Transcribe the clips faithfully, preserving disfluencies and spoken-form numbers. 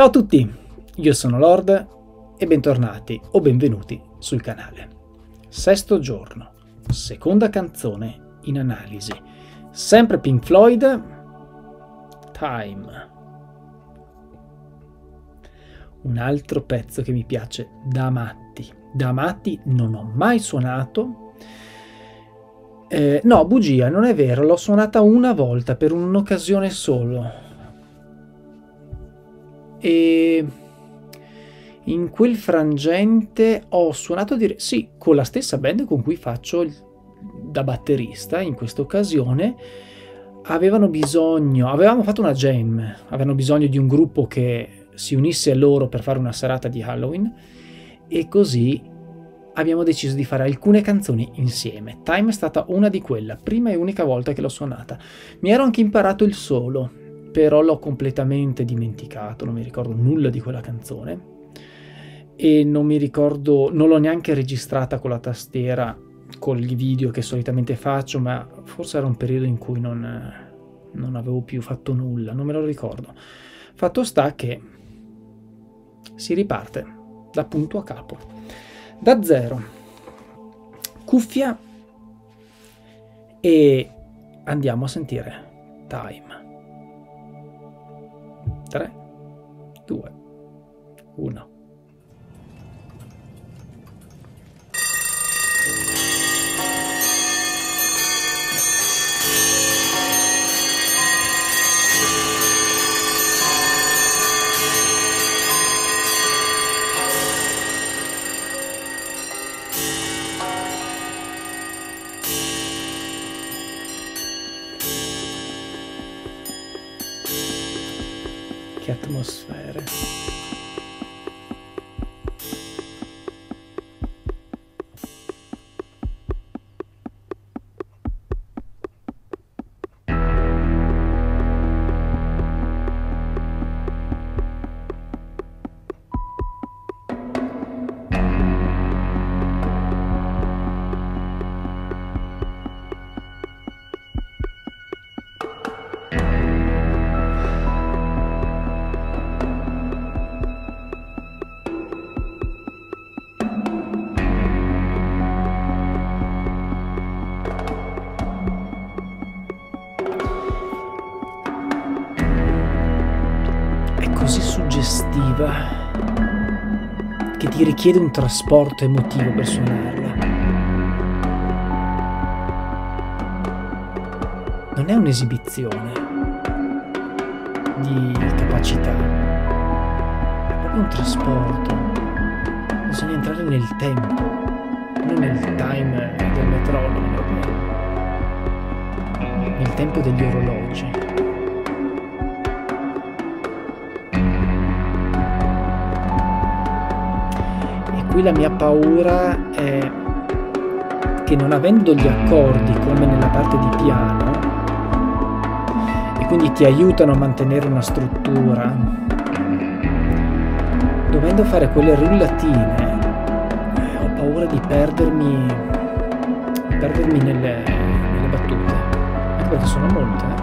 Ciao a tutti, io sono Lord e bentornati o benvenuti sul canale. Sesto giorno, seconda canzone in analisi, sempre Pink Floyd, Time. Un altro pezzo che mi piace da matti, da matti non ho mai suonato, eh, no bugia, non è vero, l'ho suonata una volta per un'occasione solo. E in quel frangente ho suonato dire sì, con la stessa band con cui faccio il, da batterista. In questa occasione avevano bisogno, avevamo fatto una jam, avevano bisogno di un gruppo che si unisse a loro per fare una serata di Halloween, e così abbiamo deciso di fare alcune canzoni insieme. Time è stata una di quella, prima e unica volta che l'ho suonata. Mi ero anche imparato il solo, però l'ho completamente dimenticato, non mi ricordo nulla di quella canzone e non mi ricordo, non l'ho neanche registrata con la tastiera, con i video che solitamente faccio, ma forse era un periodo in cui non, non avevo più fatto nulla, non me lo ricordo. Fatto sta che si riparte da punto a capo, da zero, cuffia, e andiamo a sentire Time. tre, due, uno. Che atmosfere. Così suggestiva che ti richiede un trasporto emotivo per suonarla. Non è un'esibizione di capacità, è proprio un trasporto. Bisogna entrare nel tempo, non nel time del metronomo, nel tempo degli orologi. Qui la mia paura è che, non avendo gli accordi come nella parte di piano, e quindi ti aiutano a mantenere una struttura, dovendo fare quelle rullatine, eh, ho paura di perdermi, di perdermi nelle, nelle battute, anche perché sono molte. Eh.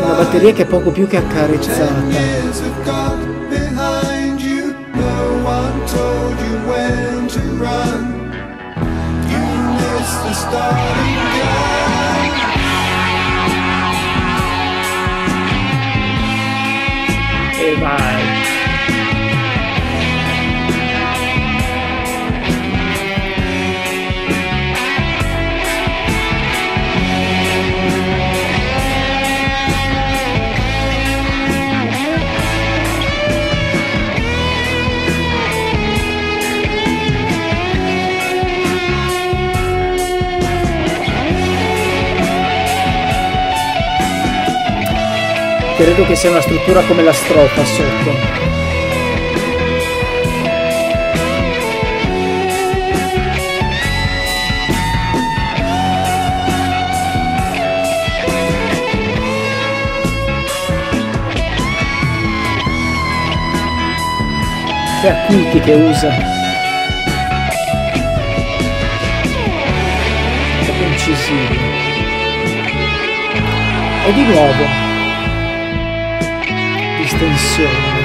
Una batteria che è poco più che accarezzata. E vai. credo che sia una struttura come la strofa sotto. Che acuti che usa, che incisivi, e di nuovo distensione.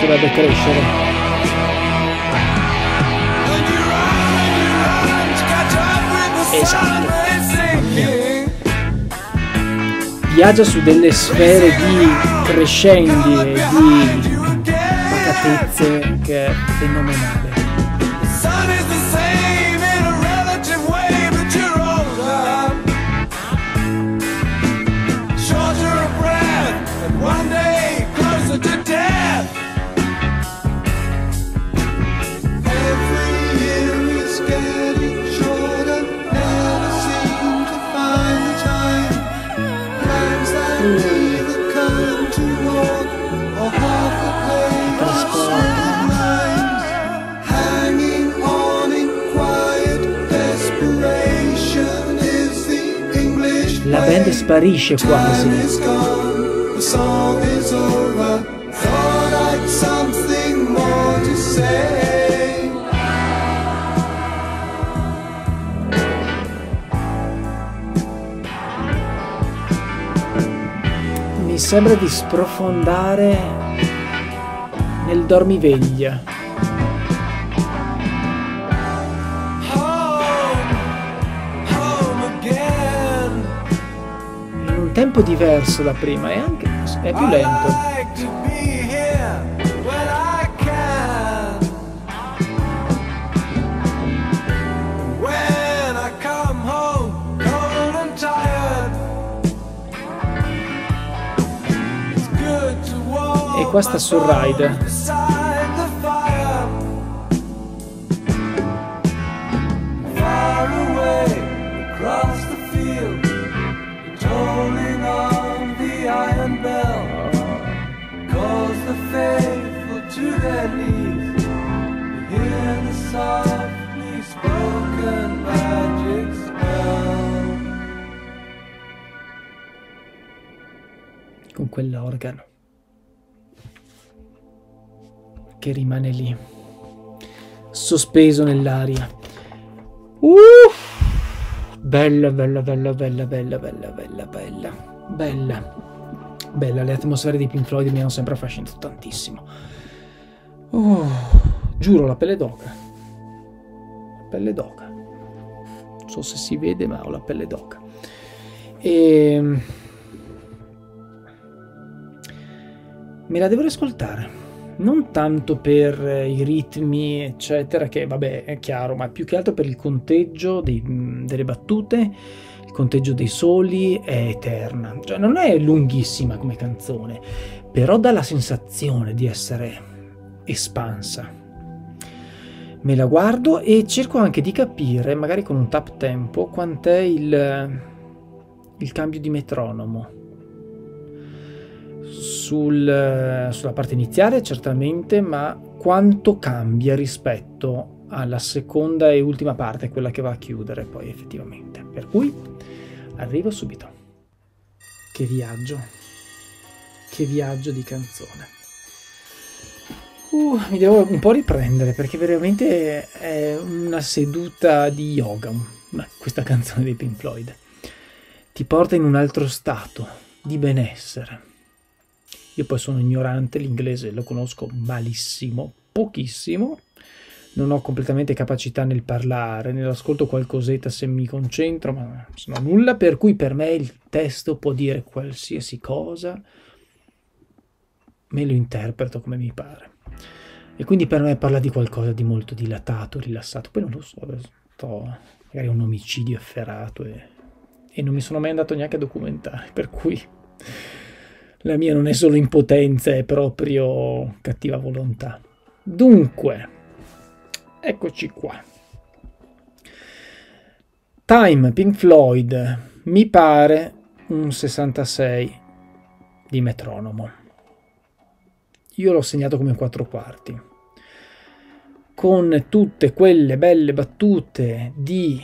Dovrebbe crescere. Esatto. Viaggia su delle sfere di crescendi e di pacatezze che è fenomenale. La band sparisce quasi. Mi sembra di sprofondare nel dormiveglia. Tempo diverso da prima e anche è più lento. E qua sta sul ride. Con quell'organo che rimane lì sospeso nell'aria. Uff, bella bella bella bella bella bella bella bella bella bella. Le atmosfere di Pink Floyd mi hanno sempre affascinato tantissimo. Oh, giuro, la pelle d'oca. Pelle d'oca, non so se si vede, ma ho la pelle d'oca. E... me la devo ascoltare, non tanto per i ritmi eccetera, che vabbè è chiaro, ma più che altro per il conteggio dei, delle battute. Il conteggio dei soli è eterna, cioè non è lunghissima come canzone, però dà la sensazione di essere espansa. Me la guardo e cerco anche di capire, magari con un tap tempo, quant'è il, il cambio di metronomo. Sul, sulla parte iniziale certamente, ma quanto cambia rispetto alla seconda e ultima parte, quella che va a chiudere poi effettivamente. Per cui arrivo subito. Che viaggio, che viaggio di canzone. Uh, mi devo un po' riprendere perché veramente è una seduta di yoga. Ma questa canzone dei Pink Floyd ti porta in un altro stato di benessere. Io poi sono ignorante, l'inglese lo conosco malissimo, pochissimo, non ho completamente capacità nel parlare, nell'ascolto qualcosetta se mi concentro, ma se no nulla, per cui per me il testo può dire qualsiasi cosa, me lo interpreto come mi pare. E quindi per me parla di qualcosa di molto dilatato, rilassato. Poi non lo so, sto magari un omicidio efferato e, e non mi sono mai andato neanche a documentare, per cui la mia non è solo impotenza, è proprio cattiva volontà. Dunque, eccoci qua. Time, Pink Floyd, mi pare un sessantasei di metronomo. Io l'ho segnato come quattro quarti. Con tutte quelle belle battute di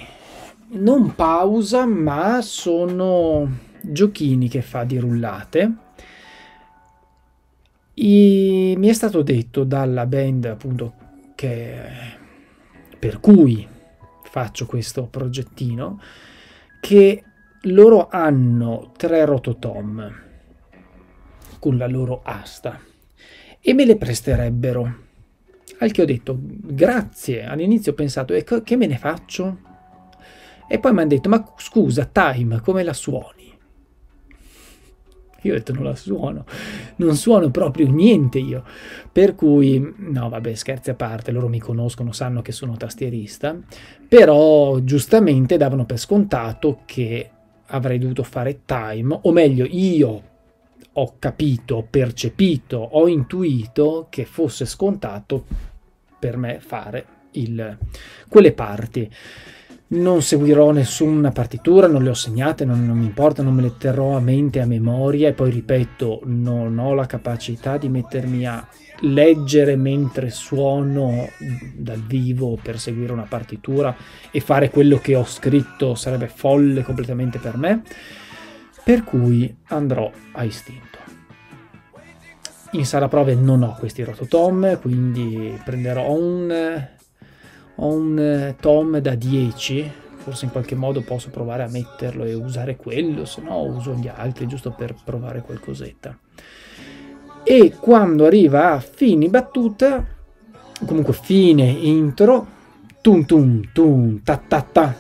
non pausa, ma sono giochini che fa di rullate. E mi è stato detto dalla band, appunto, che per cui faccio questo progettino, che loro hanno tre rototom con la loro asta e me le presterebbero, al che ho detto grazie. All'inizio ho pensato e che me ne faccio, e poi mi hanno detto ma scusa Time, come la suoni? Io ho detto non la suono, non suono proprio niente io, per cui no, vabbè, scherzi a parte, loro mi conoscono, sanno che sono tastierista, però giustamente davano per scontato che avrei dovuto fare Time, o meglio io ho capito, ho percepito, ho intuito che fosse scontato per me fare il, quelle parti. Non seguirò nessuna partitura, non le ho segnate, non, non mi importa, non me le terrò a mente, a memoria, e poi ripeto, non ho la capacità di mettermi a leggere mentre suono dal vivo per seguire una partitura e fare quello che ho scritto, sarebbe folle completamente per me, per cui andrò a istinto. In sala prove non ho questi rototom, quindi prenderò un... Ho un tom da dieci, forse in qualche modo posso provare a metterlo e usare quello, se no uso gli altri giusto per provare qualcosetta. E quando arriva a fine battuta, comunque fine intro, tum tum tum ta ta ta,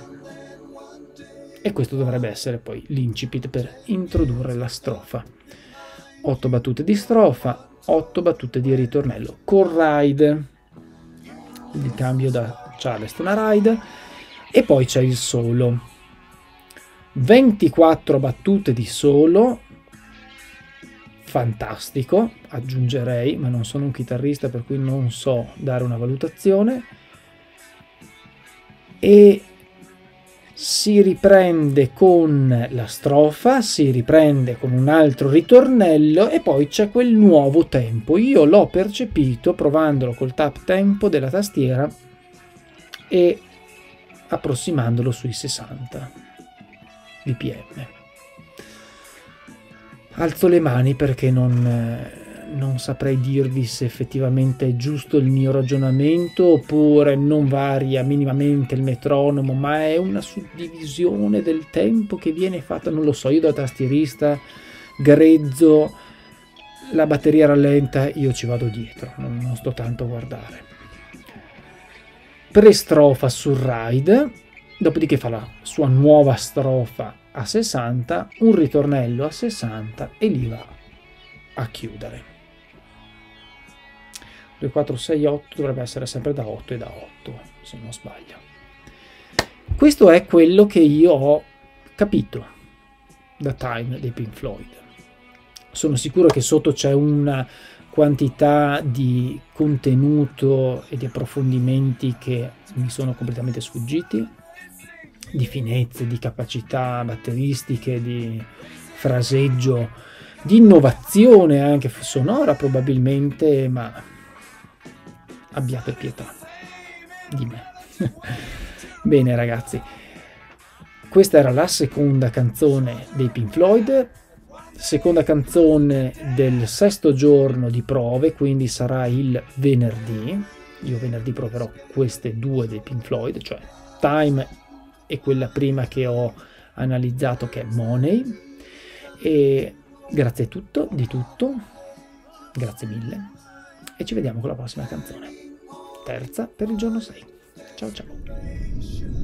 e questo dovrebbe essere poi l'incipit per introdurre la strofa. otto battute di strofa, otto battute di ritornello, con ride, il cambio da Charleston a ride, e poi c'è il solo, ventiquattro battute di solo, fantastico, aggiungerei, ma non sono un chitarrista per cui non so dare una valutazione, e si riprende con la strofa, si riprende con un altro ritornello, e poi c'è quel nuovo tempo. Io l'ho percepito provandolo col tap tempo della tastiera e approssimandolo sui sessanta B P M. Alzo le mani perché non, non saprei dirvi se effettivamente è giusto il mio ragionamento oppure non varia minimamente il metronomo, ma è una suddivisione del tempo che viene fatta, non lo so, io da tastierista grezzo, la batteria rallenta, io ci vado dietro, non, non sto tanto a guardare. Pre-strofa sul ride, dopodiché fa la sua nuova strofa a sessanta, un ritornello a sessanta e lì va a chiudere. due, quattro, sei, otto dovrebbe essere sempre da otto e da otto, se non sbaglio. Questo è quello che io ho capito da Time dei Pink Floyd. Sono sicuro che sotto c'è una quantità di contenuto e di approfondimenti che mi sono completamente sfuggiti, di finezze, di capacità batteristiche, di fraseggio, di innovazione anche sonora probabilmente, ma abbiate pietà di me. Bene ragazzi, questa era la seconda canzone dei Pink Floyd, seconda canzone del sesto giorno di prove, quindi sarà il venerdì. Io venerdì proverò queste due dei Pink Floyd, cioè Time e quella prima che ho analizzato che è Money. E grazie a tutto, di tutto, grazie mille e ci vediamo con la prossima canzone, terza per il giorno sei. Ciao ciao.